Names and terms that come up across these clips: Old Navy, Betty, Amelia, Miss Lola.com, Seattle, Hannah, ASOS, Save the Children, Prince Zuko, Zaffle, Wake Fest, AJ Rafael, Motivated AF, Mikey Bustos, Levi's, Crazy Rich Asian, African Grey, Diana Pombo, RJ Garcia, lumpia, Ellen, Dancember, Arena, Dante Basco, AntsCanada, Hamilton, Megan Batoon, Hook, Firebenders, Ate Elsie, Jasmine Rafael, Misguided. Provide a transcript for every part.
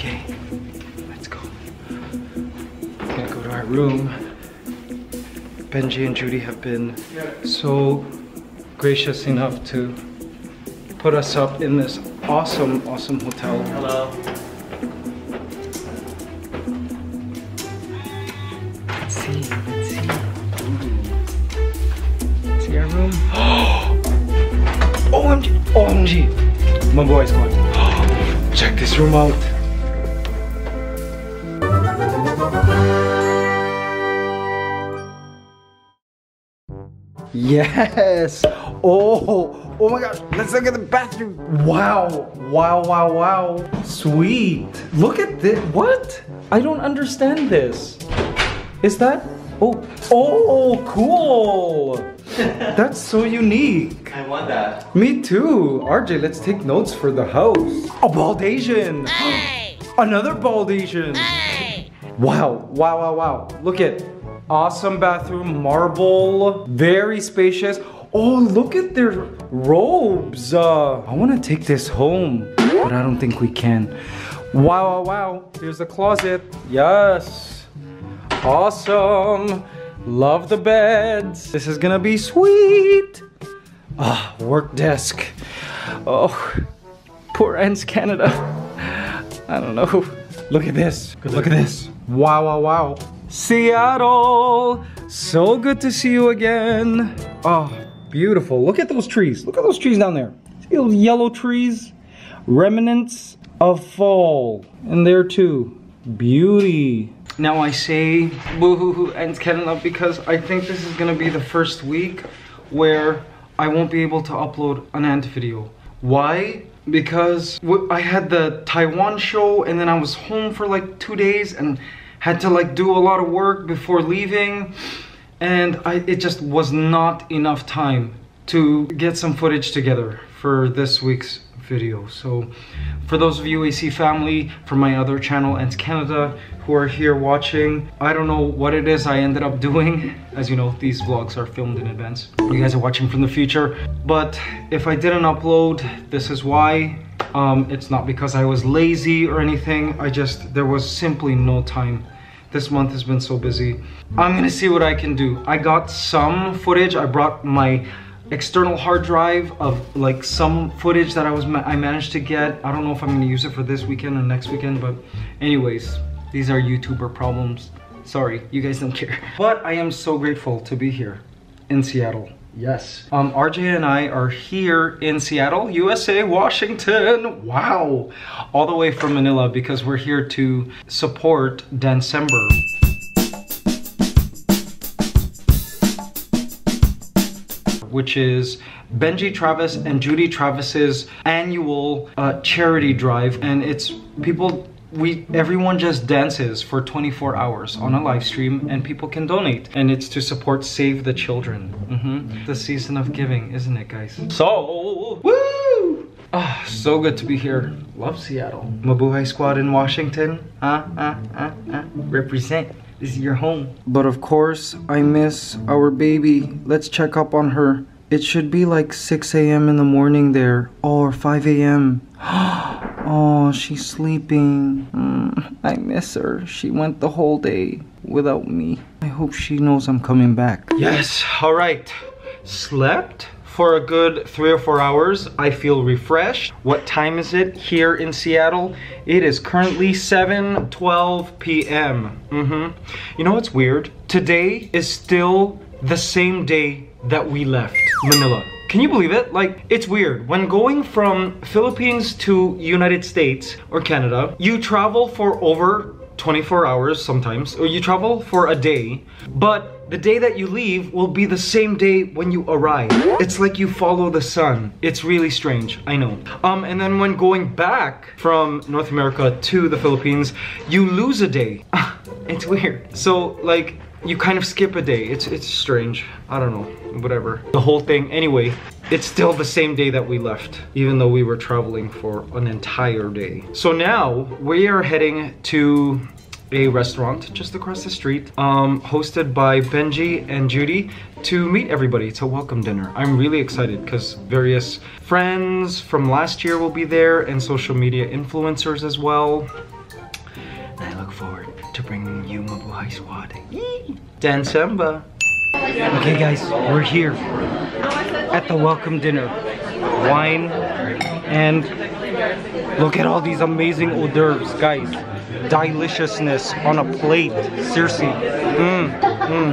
Okay, let's go. We're gonna go to our room. Benji and Judy have been so gracious enough to put us up in this awesome, awesome hotel. Hello. Let's see, let's see. Let's see our room. OMG, OMG. My boy's going. Check this room out. Yes! Oh! Oh my gosh! Let's look at the bathroom! Wow! Wow, wow, wow! Sweet! Look at this! What? I don't understand this. Is that? Oh! Oh! Cool! That's so unique! I want that! Me too! RJ, let's take notes for the house! A bald Asian! Hey. Another bald Asian! Hey. Wow! Wow, wow, wow! Look at it! Awesome bathroom, marble, very spacious. Oh, look at their robes. I want to take this home, but I don't think we can. Wow, wow, wow. Here's the closet. Yes. Awesome. Love the beds. This is going to be sweet. Ah, work desk. Oh, poor Ants Canada. I don't know. Look at this. Look at this. Wow, wow, wow. Seattle, so good to see you again. Oh, beautiful. Look at those trees. Look at those trees down there. See those yellow trees? Remnants of fall. And there too. Beauty. Now I say boo-hoo-hoo and Canada because I think this is going to be the first week where I won't be able to upload an Ant video. Why? Because I had the Taiwan show and then I was home for like 2 days and had to like do a lot of work before leaving, and it just was not enough time to get some footage together for this week's video. So for those of you AC family, for my other channel Ants Canada who are here watching, I don't know what it is I ended up doing. As you know, these vlogs are filmed in advance. You guys are watching from the future. But if I didn't upload, this is why. It's not because I was lazy or anything. There was simply no time. This month has been so busy. I'm gonna see what I can do. I got some footage. I brought my external hard drive of like some footage that I managed to get. I don't know if I'm gonna use it for this weekend or next weekend, but anyways, these are YouTuber problems. Sorry, you guys don't care. But I am so grateful to be here in Seattle. Yes. RJ and I are here in Seattle, USA, Washington. Wow. All the way from Manila because we're here to support Dancember. Which is Benji Travis and Judy Travis's annual charity drive, and it's everyone just dances for 24 hours on a live stream and people can donate, and it's to support Save the Children. The season of giving, isn't it, guys? So woo! Ah, so good to be here. Love Seattle. Mabuhay Squad in Washington. Represent. This is your home. But of course, I miss our baby. Let's check up on her. It should be like 6 a.m. in the morning there, or 5 a.m. Oh, she's sleeping. I miss her. She went the whole day without me. I hope she knows I'm coming back. Yes, all right. Slept for a good 3 or 4 hours. I feel refreshed. What time is it here in Seattle? It is currently 7:12 p.m. You know what's weird? Today is still the same day that we left Manila. Can you believe it? Like, it's weird. When going from Philippines to United States or Canada, you travel for over 24 hours sometimes, or you travel for a day, but the day that you leave will be the same day when you arrive. It's like you follow the sun. It's really strange, I know. And then when going back from North America to the Philippines, you lose a day. It's weird. So, like, you kind of skip a day. It's strange. I don't know, whatever. The whole thing, anyway, it's still the same day that we left, even though we were traveling for an entire day. So now, we are heading to a restaurant just across the street, hosted by Benji and Judy, to meet everybody. It's a welcome dinner. I'm really excited because various friends from last year will be there and social media influencers as well. Mabuhay Squad. Dancember. Okay guys, we're here at the welcome dinner. Wine and look at all these amazing hors d'oeuvres, guys. Deliciousness on a plate. Seriously.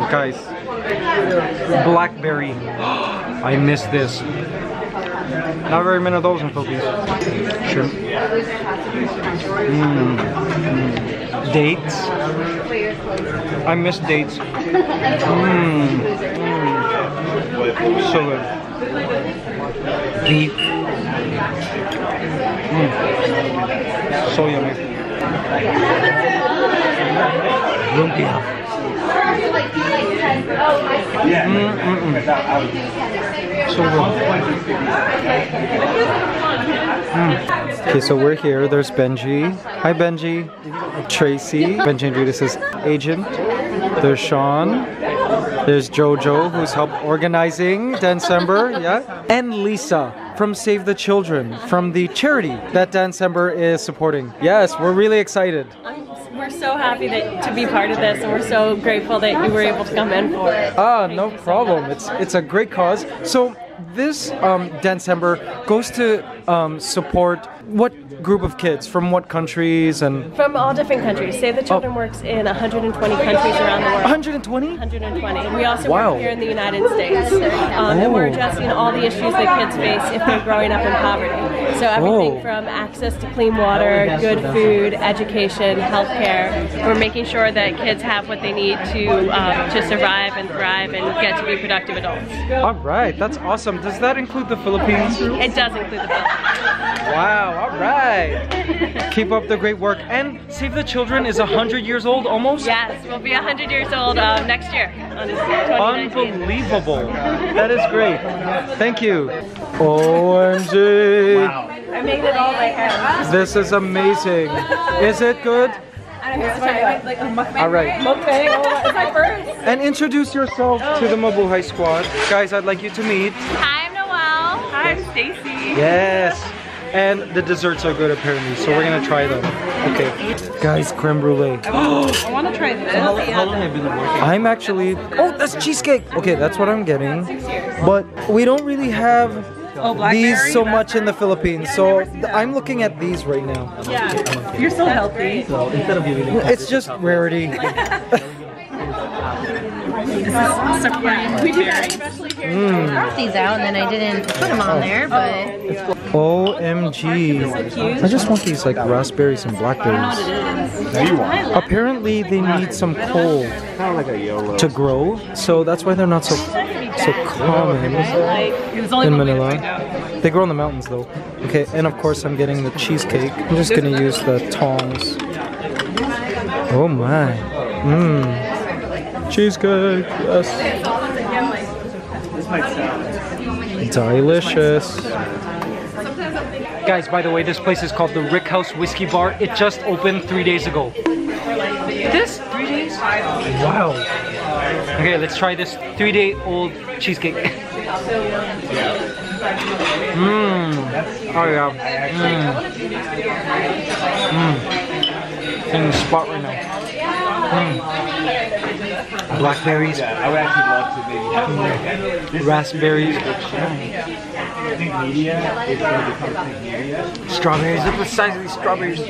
Guys. Blackberry. I miss this. Not very many of those in the Philippines. Sure. Dates. I miss dates. So good. Beef. So yummy. Lumpia. So good. Okay, so we're here. There's Benji. Hi, Benji. Tracy. Benji and Judy says agent. There's Sean. There's Jojo, who's helped organizing Dancember. Yeah. And Lisa from Save the Children, from the charity that Dancember is supporting. Yes, we're really excited. We're so happy to be part of this, and we're so grateful that you were able to come in for it. Ah, no problem. It's a great cause. So this Dancember goes to support what group of kids from what countries? And from all different countries. Save the Children works in 120 countries around the world. 120? 120. We also work here in the United States. And we're addressing all the issues that kids face if they're growing up in poverty. So everything from access to clean water, good food, education, healthcare. We're making sure that kids have what they need to survive and thrive and get to be productive adults. All right, that's awesome. Does that include the Philippines? It does include the Philippines. Wow, all right. Keep up the great work. And Save the Children is 100 years old almost? Yes, we'll be 100 years old next year. Unbelievable. That is great. Thank you. OMG. Wow. I made it all by hand. This is amazing. Is it good? All right. It's my first. And introduce yourself to the Mabuhay Squad. Guys, I'd like you to meet. Hi, I'm Noelle. Hi, I'm Stacy. Yes. And the desserts are good apparently, so we're gonna try them. Okay, guys, creme brulee. I want to try this. How long have you been working? I'm actually. Oh, that's cheesecake. Okay, that's what I'm getting. But we don't really have these so much in the Philippines, so I'm looking at these right now. Yeah, you're so healthy. It's just rarity. This is supreme. We do that especially here. I brought these out and then I didn't put them on there, but... OMG. I just want these like raspberries and blackberries. Apparently they need some coal to grow, so that's why they're not so common in Manila. They grow in the mountains though. Okay, and of course I'm getting the cheesecake. I'm just gonna use the tongs. Oh my. Cheesecake, yes. Delicious. Guys, by the way, this place is called the Rick House Whiskey Bar. It just opened 3 days ago. This? 3 days? Wow. Okay, let's try this 3-day-old cheesecake. Oh yeah. In the spot right now. Blackberries, I would actually love to maybe have that. Raspberries, strawberries. Look at the size of these strawberries. I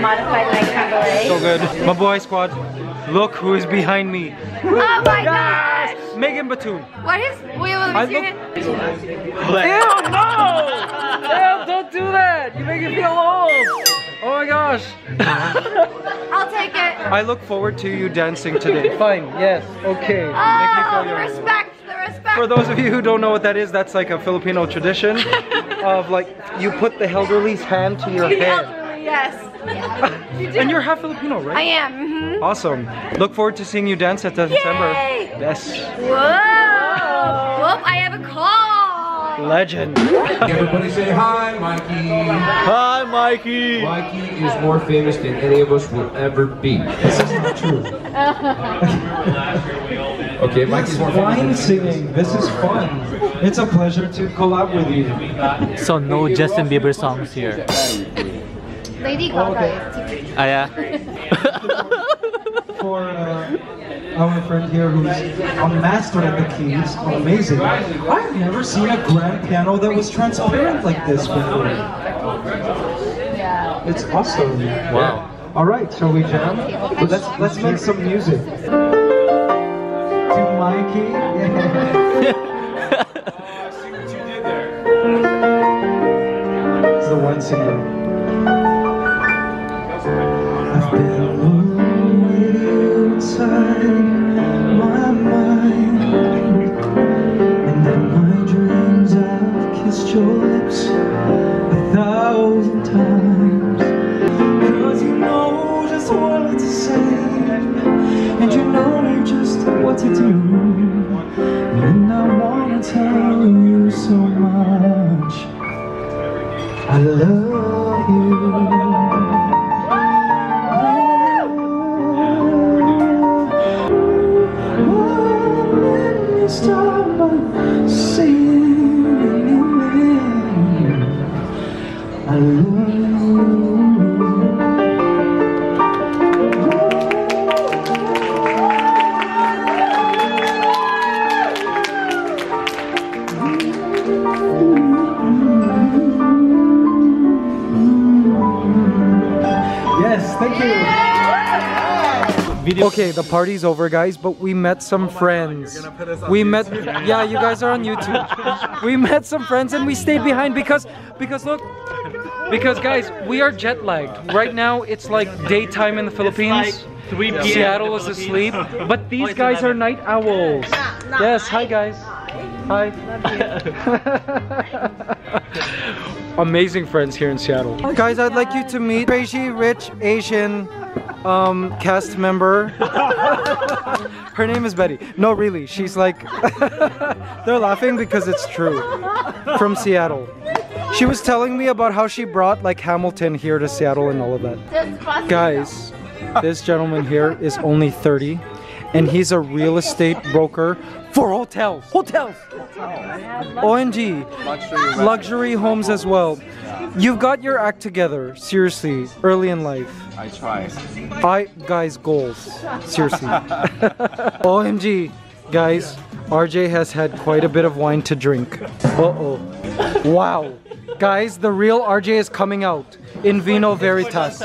modified my cabaret. So good. Mabuhay Squad, look who is behind me. Oh my gosh! Megan Batoon. What is? Ew, no! Ew, don't do that! You make me feel old! Oh my gosh! I'll take it. I look forward to you dancing today. Fine, yes, okay. Oh, the respect, the respect. For those of you who don't know what that is, that's like a Filipino tradition of like, you put the elderly's hand to your head. Elderly, yes. You do. And you're half Filipino, right? I am. Awesome. Look forward to seeing you dance at December. Yay! Yes. Whoa! Whoop, I have a call. Legend. Everybody say hi, Mikey. Hi, Mikey. Mikey is more famous than any of us will ever be. This is not true. Okay, Mikey's more famous. Singing. This is fun. It's a pleasure to collab with you. So no Justin Bieber songs here. Lady Gaga. Oh, yeah. for our friend here who's a master at the keys. Amazing. I've never seen a grand piano that was transparent like this before. It's awesome. Wow. All right, shall we jam? Let's make some music. To Mikey. I see what you did there. It's the one singer. I've been waiting inside. Okay, the party's over, guys, but we met some friends. Yeah, you guys are on YouTube. We met some friends and we stayed behind because look, guys, we are jet lagged. Right now, it's like daytime in the Philippines. Like 3 p.m. Seattle is asleep, but these guys are night owls. Yes, hi guys. Hi. Amazing friends here in Seattle. Guys, I'd like you to meet Crazy Rich Asian. Cast member. Her name is Betty. No, really, she's like they're laughing because it's true. From Seattle. She was telling me about how she brought like Hamilton here to Seattle and all of that. Guys, this gentleman here is only 30 and he's a real estate broker for hotels. OMG. Luxury homes as well. You've got your act together, seriously, early in life. I try. Guys, goals. Seriously. OMG. Guys, RJ has had quite a bit of wine to drink. Uh-oh. Wow. Guys, the real RJ is coming out. In vino veritas.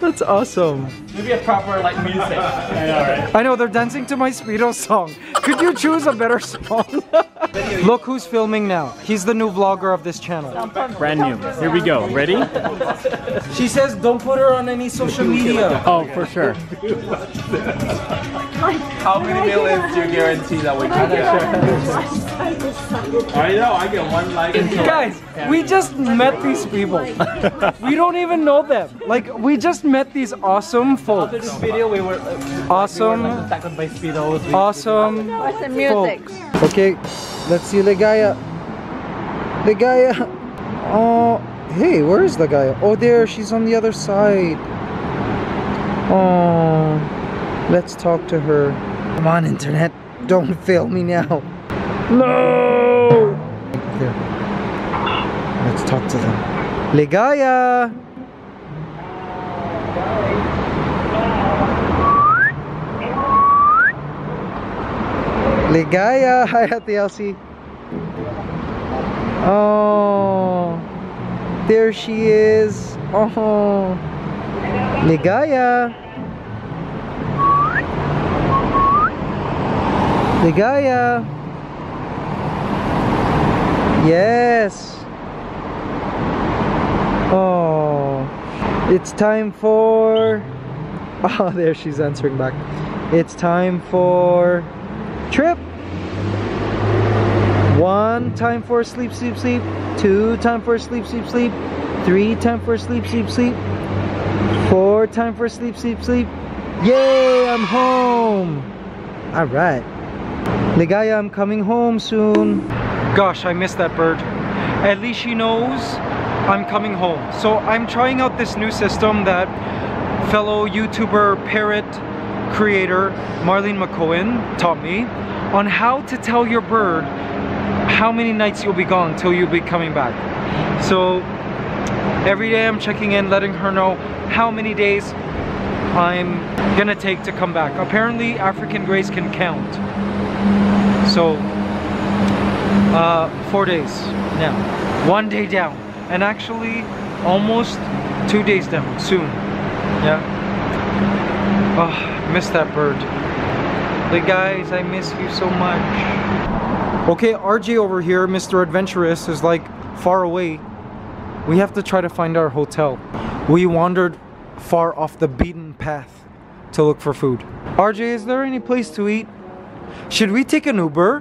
That's awesome. Maybe a proper, like, music. I know, right? I know, they're dancing to my Speedo song. Could you choose a better song? Look who's filming now. He's the new vlogger of this channel. Brand new. Here we go. Ready? She says don't put her on any social media. Oh, for sure. How many millions do you guarantee that we can get? I know, I get one like. Guys, we just met these people. We don't even know them. Like, we just met these awesome folks. After this video, we were awesome. We were like attacked by Speedos. Awesome. Awesome music. Folks. Okay, let's see Ligaya. Ligaya. Oh, hey, where is Ligaya? Oh, there. She's on the other side. Oh, let's talk to her. Come on, internet. Don't fail me now. No. There. Let's talk to them. Ligaya. Ligaya! Hi, Ate Elsie. Oh, there she is. Oh, Ligaya. Ligaya. Yes. Oh, it's time for. Oh, there she's answering back. It's time for. Trip. One time for sleep, sleep, sleep. Two time for sleep, sleep, sleep. Three time for sleep, sleep, sleep. Four time for sleep, sleep, sleep. Yay, I'm home. All right. Ligaya, I'm coming home soon. Gosh, I miss that bird. At least she knows I'm coming home. So I'm trying out this new system that fellow YouTuber Parrot creator Marlene McCohen taught me on how to tell your bird how many nights you'll be gone till you'll be coming back. So Every day I'm checking in, letting her know how many days I'm gonna take to come back. Apparently African Greys can count. So 4 days now, 1 day down, and actually almost 2 days down soon. Yeah. Oh, miss that bird. Like, guys, I miss you so much. Okay, RJ over here, Mr. Adventurous, is like far away. We have to try to find our hotel. We wandered far off the beaten path to look for food. RJ, is there any place to eat? Should we take an Uber?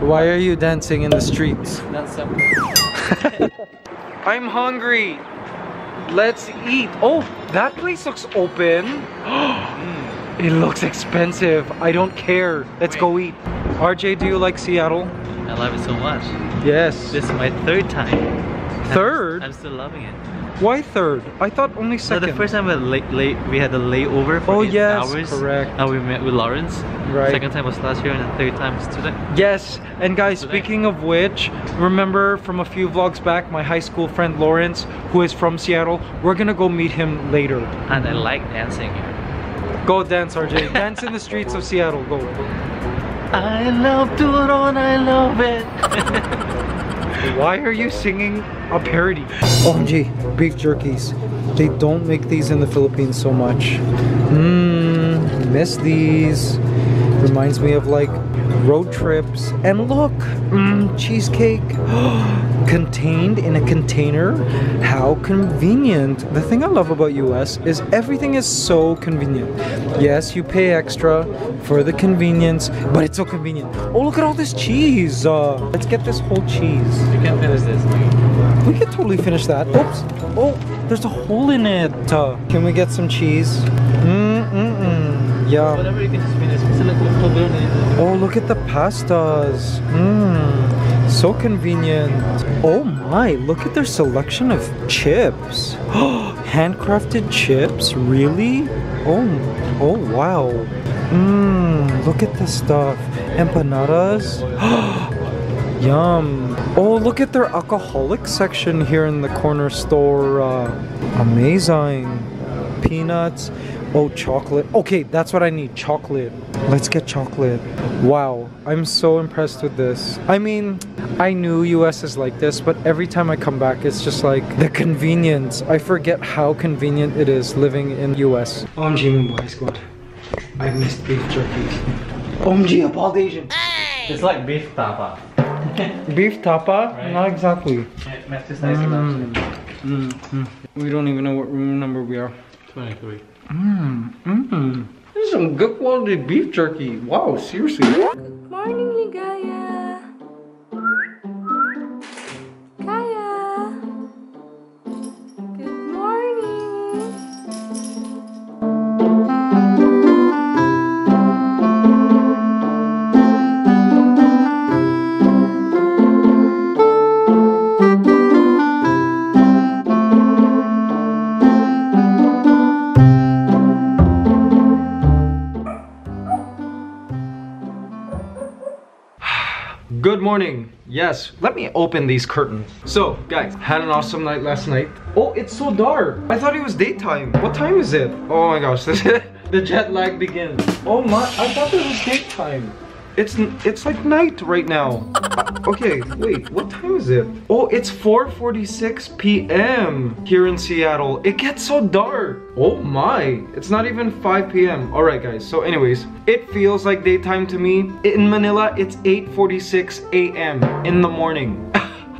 Why are you dancing in the streets? I'm hungry. Let's eat. Oh, that place looks open. It looks expensive. I don't care. Let's go eat. RJ, do you like Seattle? I love it so much. Yes. This is my third time. Third? I'm still loving it. Why third? I thought only second. No, the first time we had a layover for 8 hours. Correct. And we met with Lawrence. Right. Second time was last year, and the third time is today. Yes, and guys, speaking of which, remember from a few vlogs back, my high school friend Lawrence, who is from Seattle, we're gonna go meet him later. And I like dancing here. Go dance, RJ. Dance in the streets of Seattle, go. I love Turon, I love it. Why are you singing a parody? OMG, beef jerkies. They don't make these in the Philippines so much. Mmm, miss these. Reminds me of like road trips. And look, cheesecake contained in a container. How convenient. The thing I love about US is everything is so convenient. Yes, you pay extra for the convenience, but it's so convenient. Oh, look at all this cheese. Let's get this whole cheese. You can finish this. We can totally finish that. Oops. Oh, there's a hole in it. Can we get some cheese? Yeah. Whatever, you can just finish. Oh, look at the pastas. Mmm, so convenient. Oh my, look at their selection of chips. Handcrafted chips, really? Oh wow. Mmm, look at this stuff. Empanadas. Yum. Oh, look at their alcoholic section here in the corner store. Amazing. Peanuts. Oh, chocolate. Okay, that's what I need, chocolate. Let's get chocolate. Wow, I'm so impressed with this. I mean, I knew US is like this, but every time I come back, it's just like the convenience. I forget how convenient it is living in US. OMG, Mabuhay Squad. I missed beef jerkies. OMG, a bald Asian. Hey! It's like beef tapa. Beef tapa? Right. Not exactly. It matches nicely. We don't even know what room number we are. 23. This is some good quality beef jerky. Wow, seriously. Good morning, Ligaya. Kaya. Good morning. Good morning. Yes, let me open these curtains. So, guys, had an awesome night last night. Oh, it's so dark. I thought it was daytime. What time is it? Oh my gosh, the jet lag begins. Oh my, I thought it was daytime. It's like night right now. Okay, wait, what time is it? Oh, it's 4:46 p.m. here in Seattle. It gets so dark. Oh my, it's not even 5 p.m. All right, guys, so anyways, it feels like daytime to me. In Manila, it's 8:46 a.m. in the morning.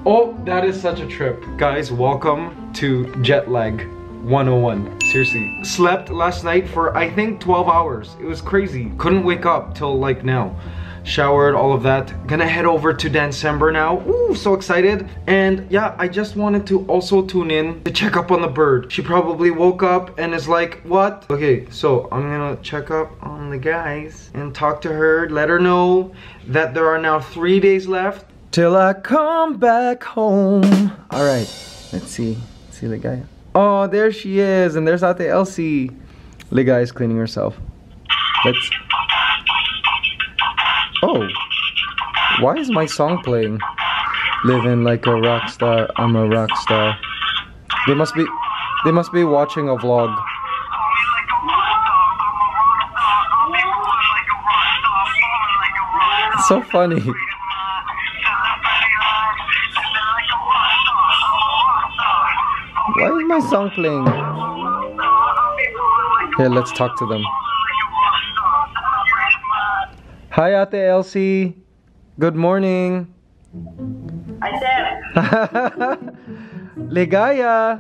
Oh, that is such a trip. Guys, welcome to jet lag 101. Seriously. Slept last night for I think 12 hours. It was crazy. Couldn't wake up till like now. Showered, all of that. Gonna head over to Dancember now. Ooh, so excited. And yeah, I just wanted to also tune in to check up on the bird. She probably woke up and is like, what? Okay, so I'm gonna check up on the guys and talk to her. Let her know that there are now 3 days left till I come back home. All right, let's see. Let's see the guy. Oh, there she is, and there's Ate Elsie. Ligaya is cleaning herself. Let's... Oh, why is my song playing? Living like a rock star, I'm a rock star. They must be watching a vlog. It's so funny. Why is my song playing? Here, let's talk to them. Hi, Ate Elsie. Good morning. I said. Ligaya.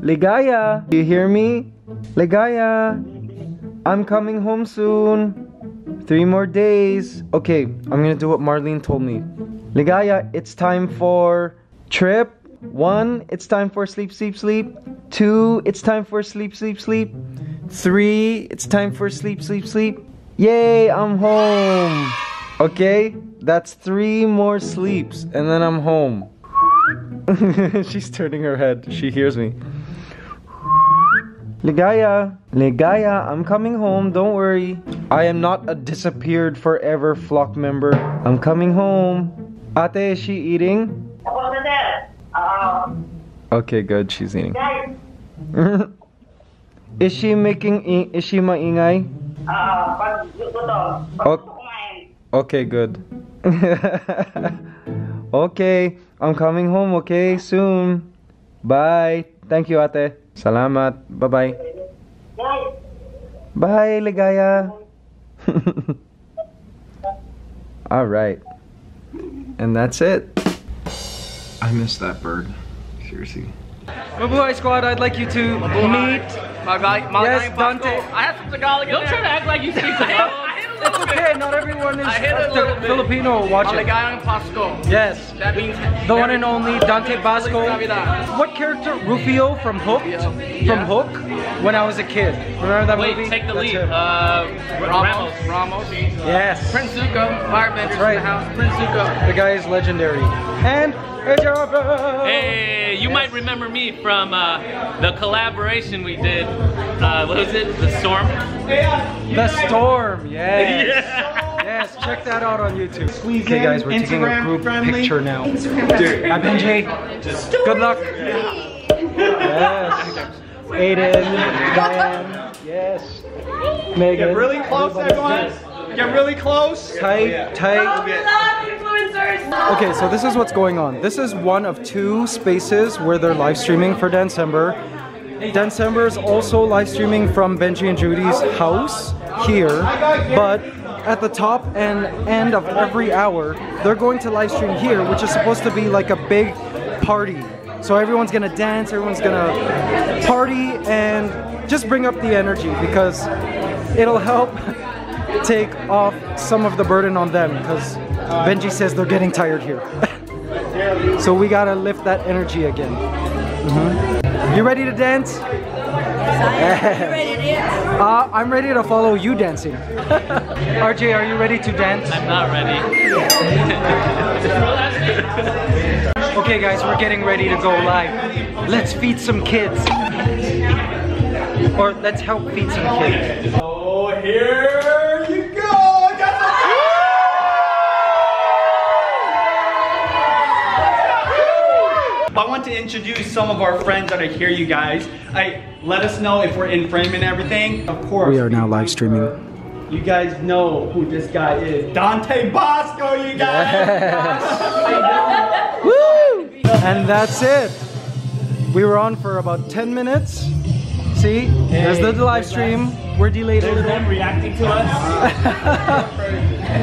Ligaya. Do you hear me? Ligaya. I'm coming home soon. 3 more days. Okay, I'm gonna do what Marlene told me. Ligaya, it's time for trip. 1, it's time for sleep, sleep, sleep. 2, it's time for sleep, sleep, sleep. 3, it's time for sleep, sleep, sleep. Yay, I'm home. Okay, that's 3 more sleeps and then I'm home. She's turning her head. She hears me. Ligaya, Ligaya, I'm coming home. Don't worry. I am not a disappeared forever flock member. I'm coming home. Ate, is she eating? Okay, good. She's eating. Is she maingay? Okay, good. Okay, I'm coming home, okay, soon. Bye. Thank you, Ate. Salamat. Bye-bye. Bye, Ligaya. All right. And that's it. I miss that bird. Seriously. Mabuhay Squad, I'd like you to meet my guy, yes, Dante. I have some Tagalog in there. Don't try to act like you speak Tagalog. It's okay, not everyone is Filipino watching. Maligayang Pasko. Yes. That means the one and only Dante Basco. What character? Rufio from Hook? From Hook? When I was a kid. Remember that movie? Wait, take the lead. Ramos. Ramos. Yes. Prince Zuko. Firebenders in the house. Prince Zuko. The guy is legendary. And AJ Rafael. Hey, you might remember me from the collaboration we did. What was it? The Storm? The Storm, yes. Yeah. Yes, check that out on YouTube. Squeeze okay, guys, we're Instagram taking a group friendly picture now. Dude, I'm Benji. Just good luck. Yeah. Yes. Aiden, Diane, yes. Megan. Get really close, everyone. Get really close. Tight, tight. Okay, so this is what's going on. This is one of 2 spaces where they're live streaming for Dancember. Dancember is also live streaming from Benji and Judy's house here, but at the top and end of every hour, they're going to live stream here, which is supposed to be like a big party. So everyone's gonna dance, everyone's gonna party, and just bring up the energy because it'll help take off some of the burden on them because Benji says they're getting tired here. So we gotta lift that energy again. You ready to dance? I'm ready to follow you dancing. RJ, are you ready to dance? I'm not ready. Okay guys, we're getting ready to go live. Let's feed some kids. Or let's help feed some kids. Oh, here! I want to introduce some of our friends that are here, you guys. Let us know if we're in frame and everything. Of course. We are now live streaming. You guys know who this guy is. Dante Basco, you guys! Yes. Woo! And that's it. We were on for about 10 minutes. See? Hey, there's the live stream. We're delayed. There's them reacting to us.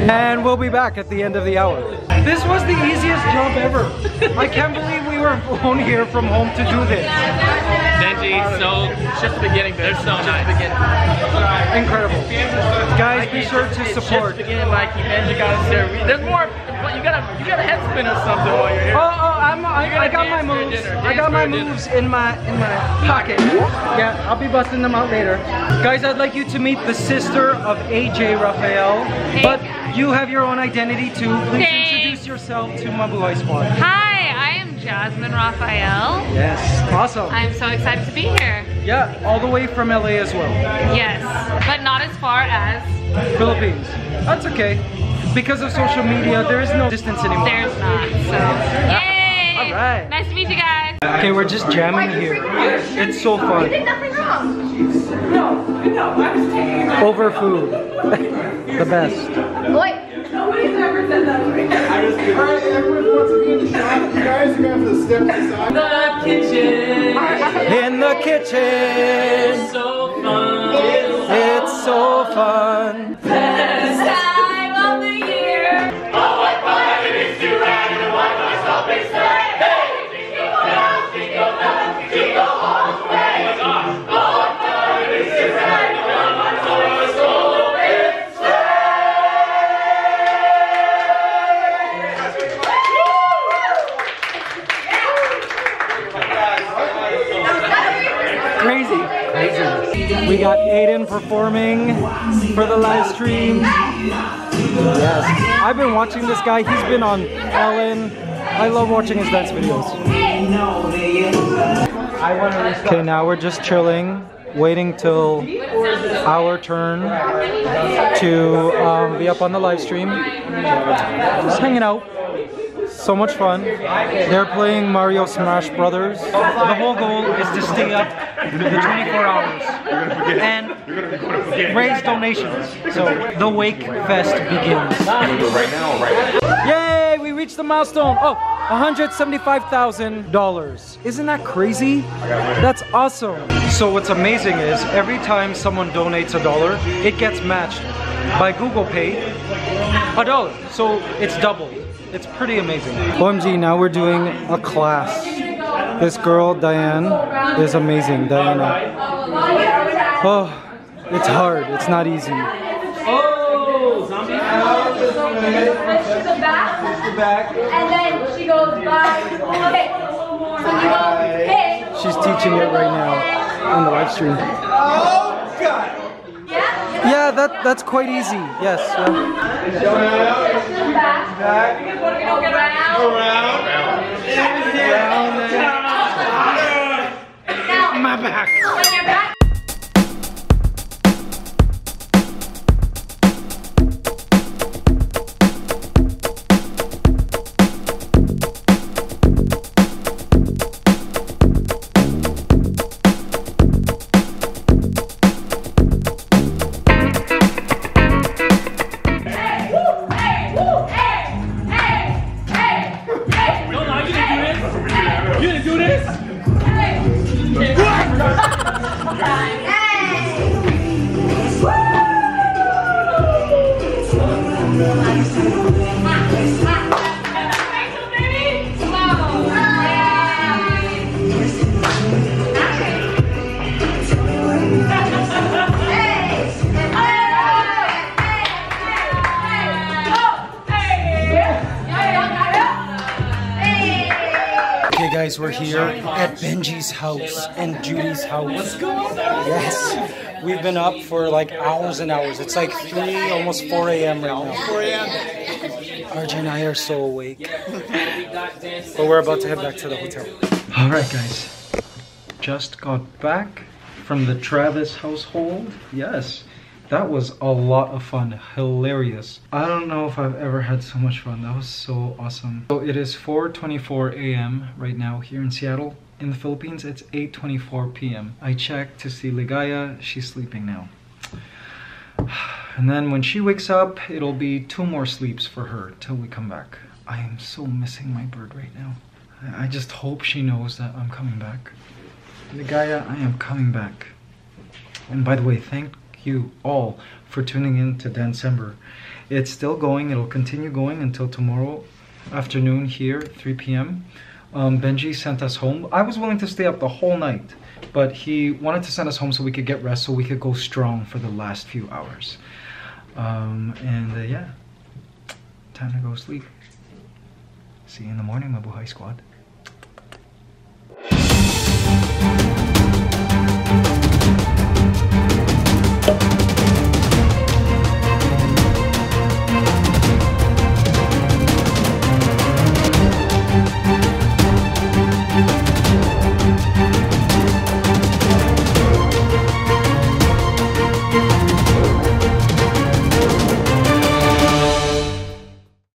And we'll be back at the end of the hour. This was the easiest job ever. I can't believe we were flown here from home to do this. Benji, so just beginning. They're so nice. Incredible. Guys, be sure to support. There's more. You gotta head spin or something while you're here. I got my moves. I got my moves in my pocket. Yeah, I'll be busting them out later. Guys, I'd like you to meet the sister of AJ Rafael, but you have your own identity too. Please introduce yourself to Mabuhay Squad. Hi, I am Jasmine Rafael. Yes, awesome. I'm so excited to be here. Yeah, all the way from LA as well. Yes, but not as far as Philippines. That's okay. because of social media, there is no distance anymore. There's not, so yay! All right. Nice to meet you guys. Okay, we're just jamming here. It's so fun. You did nothing wrong. No, I was taking over food. The best. What? Nobody's ever said that. Alright, everyone wants to be in the shop. You guys are going to have to step aside. The kitchen. In the kitchen. It's so fun. It's so fun. Best time of the year. Oh, what fun everything's to ride in the white box shopping store. Hey! Jingle bells, jingle bells, jingle all the way. Oh my gosh. Oh, what fun everything's to ride in the white box shopping store. We got Aiden performing for the live stream. Yes, I've been watching this guy. He's been on Ellen. I love watching his dance videos. Okay, now we're just chilling, waiting till our turn to be up on the live stream. Just hanging out. So much fun. They're playing Mario Smash Brothers. The whole goal is to stay up the 24 hours and raise donations. So the Wake Fest begins. Yay! We reached the milestone. Oh, $175,000. Isn't that crazy? That's awesome. So what's amazing is every time someone donates $1, it gets matched by Google Pay $1. So it's doubled. It's pretty amazing. OMG, now we're doing a class. This girl, Diane, is amazing. Diana. Oh, it's hard. It's not easy. Oh! Zombie? Pushes the back. And then she goes by. Okay. So you go, hey. She's teaching it right now on the live stream. Oh, God! Yeah, that's quite easy. Yes. Yeah. My back. We're here at Benji's house and Judy's house. Yes, we've been up for like hours and hours. It's like 3, almost 4 a.m. right now. RJ and I are so awake. But we're about to head back to the hotel. Alright guys, just got back from the Travis household. Yes, that was a lot of fun. Hilarious. I don't know if I've ever had so much fun. That was so awesome. So it is 4:24 a.m. right now here in Seattle. In the Philippines, it's 8:24 p.m. I checked to see Ligaya. She's sleeping now. And then when she wakes up, it'll be 2 more sleeps for her till we come back. I am so missing my bird right now. I just hope she knows that I'm coming back. Ligaya, I am coming back. And by the way, thank you all for tuning in to Dancember. It's still going. It'll continue going until tomorrow afternoon here, 3 p.m. Benji sent us home. I was willing to stay up the whole night, but he wanted to send us home so we could get rest, so we could go strong for the last few hours. Yeah, time to go sleep. See you in the morning, Mabuhay Squad.